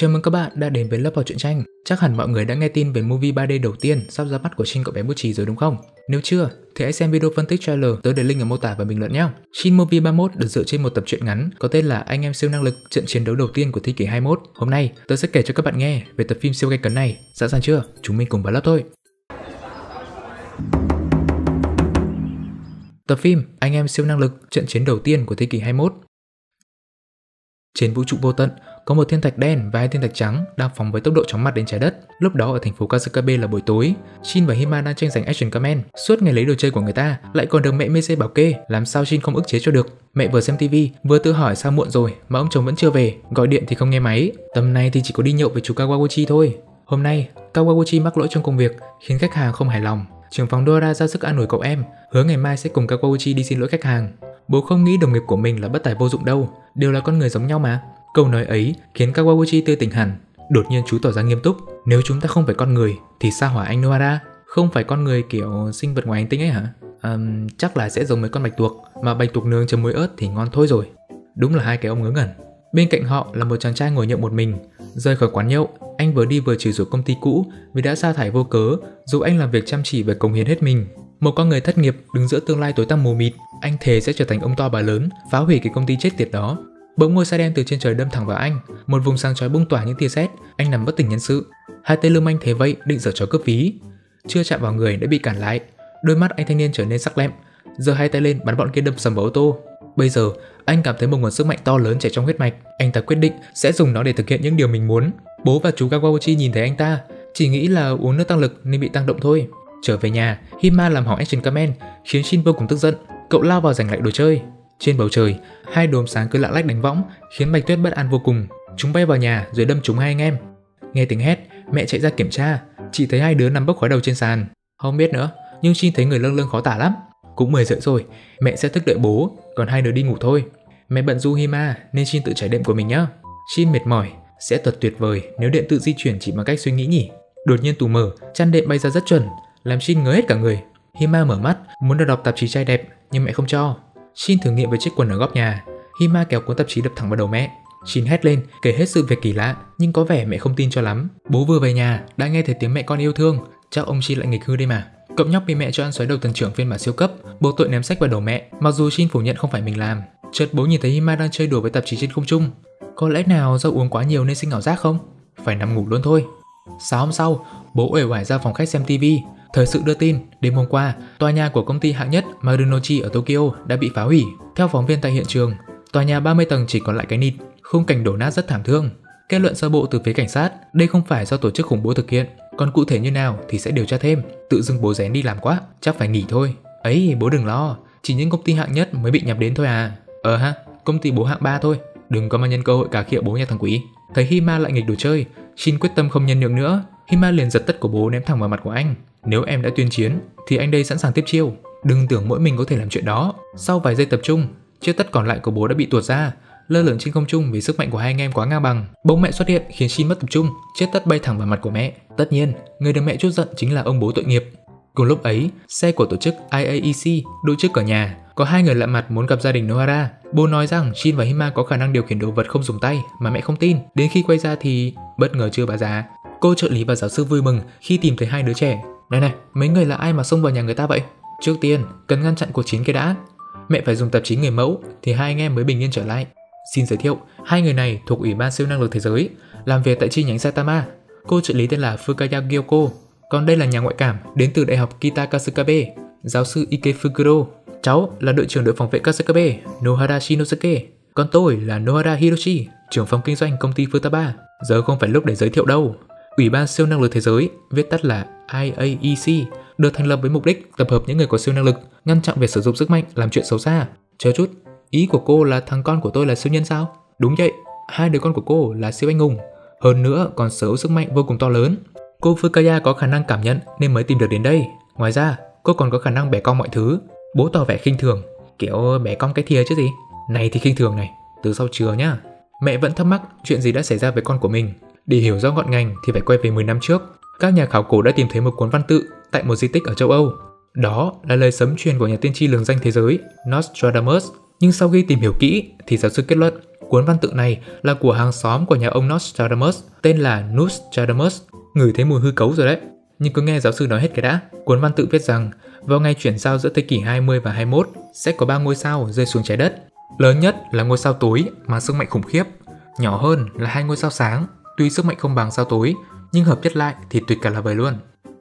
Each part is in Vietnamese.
Chào mừng các bạn đã đến với lớp học truyện tranh. Chắc hẳn mọi người đã nghe tin về movie 3D đầu tiên sắp ra mắt của Shin cậu bé bút chì rồi đúng không? Nếu chưa thì hãy xem video phân tích trailer tới để link ở mô tả và bình luận nhé. Shin Movie 31 được dựa trên một tập truyện ngắn có tên là Anh em siêu năng lực, trận chiến đấu đầu tiên của thế kỷ 21. Hôm nay tôi sẽ kể cho các bạn nghe về tập phim siêu gay cấn này. Sẵn sàng chưa? Chúng mình cùng vào lớp thôi. Tập phim Anh em siêu năng lực, trận chiến đầu tiên của thế kỷ 21. Trên vũ trụ vô tận, có một thiên thạch đen và hai thiên thạch trắng đang phóng với tốc độ chóng mặt đến trái đất. Lúc đó ở thành phố Kasukabe là buổi tối, Shin và Hima đang tranh giành action comment. Suốt ngày lấy đồ chơi của người ta, lại còn được mẹ mê xê bảo kê, làm sao Shin không ức chế cho được. Mẹ vừa xem tivi, vừa tự hỏi sao muộn rồi mà ông chồng vẫn chưa về, gọi điện thì không nghe máy. Tầm này thì chỉ có đi nhậu với chú Kawaguchi thôi. Hôm nay, Kawaguchi mắc lỗi trong công việc khiến khách hàng không hài lòng. Trưởng phòng Dora ra sức an ủi cậu em, hứa ngày mai sẽ cùng Kawaguchi đi xin lỗi khách hàng. Bố không nghĩ đồng nghiệp của mình là bất tài vô dụng đâu, đều là con người giống nhau mà. Câu nói ấy khiến Kawaguchi tươi tỉnh hẳn. Đột nhiên chú tỏ ra nghiêm túc. Nếu chúng ta không phải con người thì sao hả anh Nohara? Không phải con người kiểu sinh vật ngoài hành tinh ấy hả? Chắc là sẽ giống mấy con bạch tuộc. Mà bạch tuộc nướng chấm muối ớt thì ngon thôi rồi. Đúng là hai cái ông ngớ ngẩn. Bên cạnh họ là một chàng trai ngồi nhậu một mình. Rời khỏi quán nhậu, anh vừa đi vừa chửi rủa công ty cũ vì đã sa thải vô cớ, dù anh làm việc chăm chỉ và cống hiến hết mình. Một con người thất nghiệp đứng giữa tương lai tối tăm mù mịt, anh thề sẽ trở thành ông to bà lớn, phá hủy cái công ty chết tiệt đó. Bỗng ngôi sao đen từ trên trời đâm thẳng vào anh, một vùng sáng chói bung tỏa những tia sét, anh nằm bất tỉnh nhân sự. Hai tên lương manh thế vậy định giở trò cướp ví, chưa chạm vào người đã bị cản lại. Đôi mắt anh thanh niên trở nên sắc lẹm, giơ hai tay lên bắn bọn kia đâm sầm vào ô tô. Bây giờ anh cảm thấy một nguồn sức mạnh to lớn chảy trong huyết mạch, anh ta quyết định sẽ dùng nó để thực hiện những điều mình muốn. Bố và chú Kawaguchi nhìn thấy anh ta, chỉ nghĩ là uống nước tăng lực nên bị tăng động thôi. Trở về nhà, Hima làm hỏng action comment khiến Shin vô cùng tức giận. Cậu lao vào giành lại đồ chơi. Trên bầu trời, hai đốm sáng cứ lạng lách đánh võng khiến Bạch Tuyết bất an vô cùng. Chúng bay vào nhà rồi đâm trúng hai anh em. Nghe tiếng hét, mẹ chạy ra kiểm tra, chỉ thấy hai đứa nằm bốc khói đầu trên sàn. Không biết nữa, nhưng Shin thấy người lâng lâng khó tả lắm. Cũng 10 giờ rồi, mẹ sẽ thức đợi bố, còn hai đứa đi ngủ thôi. Mẹ bận du Hima nên Shin tự trải đệm của mình nhé. Shin mệt mỏi, sẽ thật tuyệt vời nếu điện tự di chuyển chỉ bằng cách suy nghĩ nhỉ. Đột nhiên tù mở, chăn đệm bay ra rất chuẩn, làm Shin ngớ hết cả người. Hima mở mắt, muốn đọc tạp chí trai đẹp nhưng mẹ không cho. Shin thử nghiệm với chiếc quần ở góc nhà, Hima kéo cuốn tạp chí đập thẳng vào đầu mẹ. Shin hét lên, kể hết sự việc kỳ lạ, nhưng có vẻ mẹ không tin cho lắm. Bố vừa về nhà, đã nghe thấy tiếng mẹ con yêu thương, chắc ông Shin lại nghịch hư đây mà. Cậu nhóc bị mẹ cho ăn xoáy đầu tần trưởng phiên bản siêu cấp, bố tội ném sách vào đầu mẹ, mặc dù Shin phủ nhận không phải mình làm. Chợt bố nhìn thấy Hima đang chơi đùa với tạp chí trên không trung. Có lẽ nào do uống quá nhiều nên sinh ảo giác không? Phải nằm ngủ luôn thôi. Sáng hôm sau, bố uể oải ra phòng khách xem tivi. Thời sự đưa tin, đêm hôm qua, tòa nhà của công ty hạng nhất Marunouchi ở Tokyo đã bị phá hủy. Theo phóng viên tại hiện trường, tòa nhà 30 tầng chỉ còn lại cái nịt, khung cảnh đổ nát rất thảm thương. Kết luận sơ bộ từ phía cảnh sát, đây không phải do tổ chức khủng bố thực hiện, còn cụ thể như nào thì sẽ điều tra thêm. Tự dưng bố rén đi làm quá, chắc phải nghỉ thôi. Ấy, bố đừng lo, chỉ những công ty hạng nhất mới bị nhập đến thôi à. Công ty bố hạng 3 thôi, đừng có mà nhân cơ hội cà khịa bố nhà thằng quỷ. Thấy Hima lại nghịch đồ chơi, Shin quyết tâm không nhân nhượng nữa. Hima liền giật tất của bố ném thẳng vào mặt của anh. Nếu em đã tuyên chiến thì anh đây sẵn sàng tiếp chiêu. Đừng tưởng mỗi mình có thể làm chuyện đó. Sau vài giây tập trung, chiếc tất còn lại của bố đã bị tuột ra, lơ lửng trên không trung vì sức mạnh của hai anh em quá ngang bằng. Bỗng mẹ xuất hiện khiến Shin mất tập trung, chiếc tất bay thẳng vào mặt của mẹ. Tất nhiên, người được mẹ chút giận chính là ông bố tội nghiệp. Cùng lúc ấy, xe của tổ chức IAEC đỗ trước cửa nhà. Có hai người lạ mặt muốn gặp gia đình Nohara. Bố nói rằng Shin và Hima có khả năng điều khiển đồ vật không dùng tay mà mẹ không tin. Đến khi quay ra thì bất ngờ chưa bà già. Cô trợ lý và giáo sư vui mừng khi tìm thấy hai đứa trẻ. Này, mấy người là ai mà xông vào nhà người ta vậy? Trước tiên, cần ngăn chặn cuộc chiến kia đã. Mẹ phải dùng tạp chí người mẫu thì hai anh em mới bình yên trở lại. Xin giới thiệu, hai người này thuộc Ủy ban siêu năng lực thế giới, làm việc tại chi nhánh Saitama. Cô trợ lý tên là Fukaya Gyoko, còn đây là nhà ngoại cảm đến từ Đại học Kita Kasukabe, giáo sư Ike Fukuro. Cháu là đội trưởng đội phòng vệ Kasukabe, Nohara Shinosuke. Còn tôi là Nohara Hiroshi, trưởng phòng kinh doanh công ty Futaba. Giờ không phải lúc để giới thiệu đâu. Ủy ban siêu năng lực thế giới, viết tắt là IAEC, được thành lập với mục đích tập hợp những người có siêu năng lực, ngăn chặn việc sử dụng sức mạnh làm chuyện xấu xa. Chờ chút, ý của cô là thằng con của tôi là siêu nhân sao? Đúng vậy, hai đứa con của cô là siêu anh hùng, hơn nữa còn sở hữu sức mạnh vô cùng to lớn. Cô Fukaya có khả năng cảm nhận nên mới tìm được đến đây. Ngoài ra, cô còn có khả năng bẻ cong mọi thứ. Bố tỏ vẻ khinh thường, kiểu bẻ cong cái thìa chứ gì. Này thì khinh thường này, từ sau trưa nhá. Mẹ vẫn thắc mắc chuyện gì đã xảy ra với con của mình. Để hiểu rõ ngọn ngành thì phải quay về 10 năm trước. Các nhà khảo cổ đã tìm thấy một cuốn văn tự tại một di tích ở châu Âu. Đó là lời sấm truyền của nhà tiên tri lừng danh thế giới Nostradamus. Nhưng sau khi tìm hiểu kỹ thì giáo sư kết luận Cuốn văn tự này là của hàng xóm của nhà ông Nostradamus, tên là Nostradamus. Ngửi thấy mùi hư cấu rồi đấy. Nhưng cứ nghe giáo sư nói hết cái đã. Cuốn văn tự viết rằng, vào ngày chuyển giao giữa thế kỷ 20 và 21, sẽ có 3 ngôi sao rơi xuống trái đất. Lớn nhất là ngôi sao tối mang sức mạnh khủng khiếp. Nhỏ hơn là 2 ngôi sao sáng, tuy sức mạnh không bằng sao tối, nhưng hợp nhất lại thì tuyệt cả là vời luôn.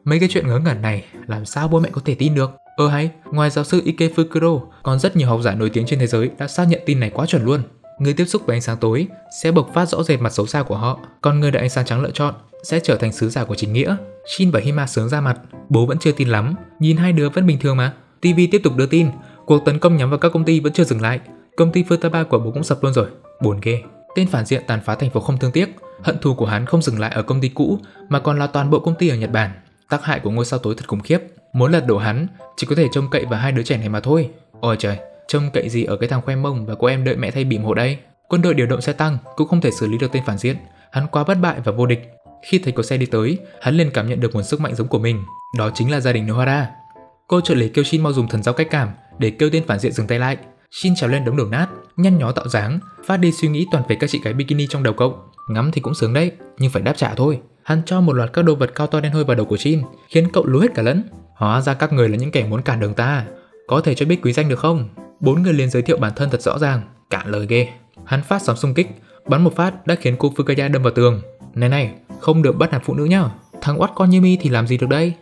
Mấy cái chuyện ngớ ngẩn này làm sao bố mẹ có thể tin được? Hay, ngoài giáo sư Ike Fukuro, còn rất nhiều học giả nổi tiếng trên thế giới đã xác nhận tin này quá chuẩn luôn. Người tiếp xúc với ánh sáng tối sẽ bộc phát rõ rệt mặt xấu xa của họ, còn người được ánh sáng trắng lựa chọn sẽ trở thành sứ giả của chính nghĩa. Shin và Hima sướng ra mặt, bố vẫn chưa tin lắm, nhìn hai đứa vẫn bình thường mà. TV tiếp tục đưa tin, cuộc tấn công nhắm vào các công ty vẫn chưa dừng lại, công ty Futaba của bố cũng sập luôn rồi, buồn ghê. Tên phản diện tàn phá thành phố không thương tiếc, hận thù của hắn không dừng lại ở công ty cũ mà còn là toàn bộ công ty ở Nhật Bản. Tác hại của ngôi sao tối thật khủng khiếp, muốn lật đổ hắn chỉ có thể trông cậy vào hai đứa trẻ này mà thôi. Ôi trời, trông cậy gì ở cái thằng khoe mông và cô em đợi mẹ thay bỉm hộ đây. Quân đội điều động xe tăng cũng không thể xử lý được tên phản diện, hắn quá bất bại và vô địch. Khi thấy có xe đi tới, hắn liền cảm nhận được nguồn sức mạnh giống của mình, đó chính là gia đình Nohara. Cô trợ lý kêu Shin mau dùng thần giao cách cảm để kêu tên phản diện dừng tay lại. Shin trèo lên đống đổ nát, nhăn nhó tạo dáng, phát đi suy nghĩ toàn về các chị gái bikini trong đầu cậu. Ngắm thì cũng sướng đấy, nhưng phải đáp trả thôi. Hắn cho một loạt các đồ vật cao to đen hôi vào đầu của Shin, khiến cậu lú hết cả lẫn. Hóa ra các người là những kẻ muốn cản đường ta, có thể cho biết quý danh được không? 4 người liền giới thiệu bản thân thật rõ ràng, cản lời ghê. Hắn phát sóng xung kích, bắn một phát đã khiến cô Fukaya đâm vào tường. Này này, không được bắt nạt phụ nữ nhá. Thằng oắt con như mi thì làm gì được đây?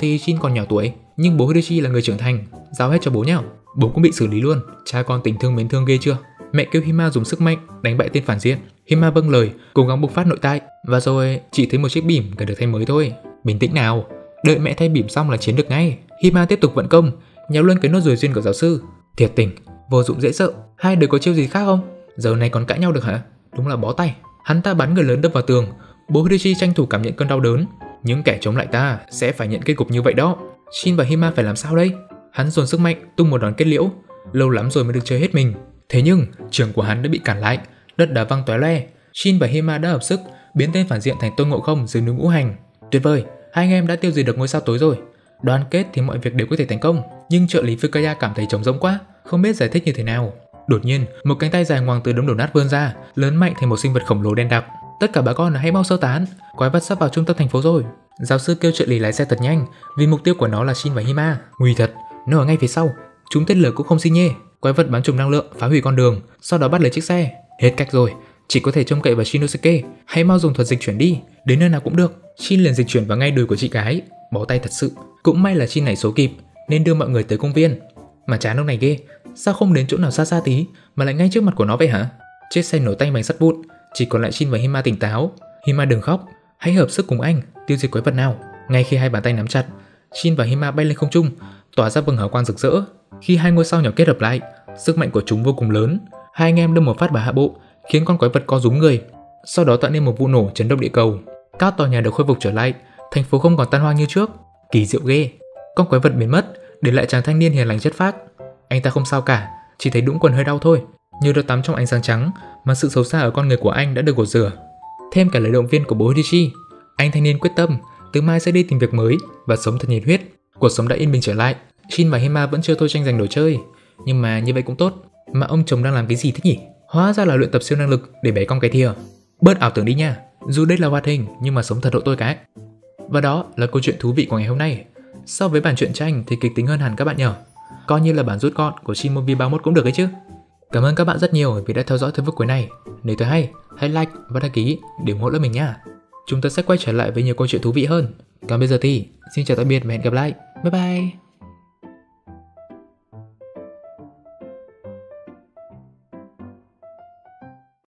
Thì Shin còn nhỏ tuổi, nhưng bố Hiduchi là người trưởng thành, giao hết cho bố nhá. Bố cũng bị xử lý luôn, cha con tình thương mến thương ghê chưa? Mẹ kêu Hima dùng sức mạnh đánh bại tên phản diện. Hima vâng lời, cố gắng bộc phát nội tại, và rồi chỉ thấy một chiếc bỉm cần được thay mới thôi. Bình tĩnh nào, đợi mẹ thay bỉm xong là chiến được ngay. Hima tiếp tục vận công, nhéo luôn cái nốt ruồi duyên của giáo sư. Thiệt tình, vô dụng dễ sợ. Hai đứa có chiêu gì khác không? Giờ này còn cãi nhau được hả? Đúng là bó tay. Hắn ta bắn người lớn đâm vào tường, bố Hiduchi tranh thủ cảm nhận cơn đau đớn. Những kẻ chống lại ta sẽ phải nhận kết cục như vậy đó. Shin và Hima phải làm sao đây? Hắn dồn sức mạnh tung một đòn kết liễu, lâu lắm rồi mới được chơi hết mình. Thế nhưng trường của hắn đã bị cản lại, đất đá văng tóe loe. Shin và Hima đã hợp sức biến tên phản diện thành Tôn Ngộ Không dưới núi Ngũ Hành. Tuyệt vời, hai anh em đã tiêu diệt được ngôi sao tối rồi. Đoàn kết thì mọi việc đều có thể thành công. Nhưng trợ lý Fukaya cảm thấy trống rỗng quá, không biết giải thích như thế nào. Đột nhiên một cánh tay dài ngoằng từ đống đổ nát vươn ra, lớn mạnh thành một sinh vật khổng lồ đen đặc. Tất cả bà con hãy mau sơ tán, quái vật sắp vào trung tâm thành phố rồi. Giáo sư kêu trợ lý lái xe thật nhanh vì mục tiêu của nó là Shin và Hima. Nguy thật, nó ở ngay phía sau, chúng tên lửa cũng không xi nhê. Quái vật bắn trùm năng lượng phá hủy con đường, sau đó bắt lấy chiếc xe. Hết cách rồi, chỉ có thể trông cậy vào Shinosuke. Hãy mau dùng thuật dịch chuyển đi, đến nơi nào cũng được. Shin liền dịch chuyển vào ngay đùi của chị gái, bó tay thật sự. Cũng may là Shin này số kịp nên đưa mọi người tới công viên. Mà chán ông này ghê, sao không đến chỗ nào xa xa tí mà lại ngay trước mặt của nó vậy hả? Chiếc xe nổ tanh bánh sắt vụn, chỉ còn lại Shin và Hima tỉnh táo. Hima đừng khóc, hãy hợp sức cùng anh tiêu diệt quái vật nào. Ngay khi hai bàn tay nắm chặt, Shin và Hima bay lên không trung, tỏa ra vầng hào quang rực rỡ. Khi hai ngôi sao nhỏ kết hợp lại, sức mạnh của chúng vô cùng lớn. Hai anh em đâm một phát vào hạ bộ, khiến con quái vật co rúm người. Sau đó tạo nên một vụ nổ chấn động địa cầu. Các tòa nhà được khôi phục trở lại, thành phố không còn tan hoang như trước. Kỳ diệu ghê. Con quái vật biến mất, để lại chàng thanh niên hiền lành chất phác. Anh ta không sao cả, chỉ thấy đũng quần hơi đau thôi. Nhờ được tắm trong ánh sáng trắng mà sự xấu xa ở con người của anh đã được gột rửa. Thêm cả lời động viên của bố Hiduchi, anh thanh niên quyết tâm từ mai sẽ đi tìm việc mới và sống thật nhiệt huyết. Cuộc sống đã yên bình trở lại. Shin và Hima vẫn chưa thôi tranh giành đồ chơi, nhưng mà như vậy cũng tốt. Mà ông chồng đang làm cái gì thế nhỉ? Hóa ra là luyện tập siêu năng lực để bẻ cong cái thìa. Bớt ảo tưởng đi nha, dù đây là hoạt hình nhưng mà sống thật độ tôi cái. Và đó là câu chuyện thú vị của ngày hôm nay. So với bản truyện tranh thì kịch tính hơn hẳn các bạn nhở. Coi như là bản rút gọn của Shin Movie 31 cũng được ấy chứ. Cảm ơn các bạn rất nhiều vì đã theo dõi tới phút cuối này. Nếu thấy hay, hãy like và đăng ký để ủng hộ lớp mình nha. Chúng ta sẽ quay trở lại với nhiều câu chuyện thú vị hơn. Còn bây giờ thì xin chào tạm biệt và hẹn gặp lại. Bye bye.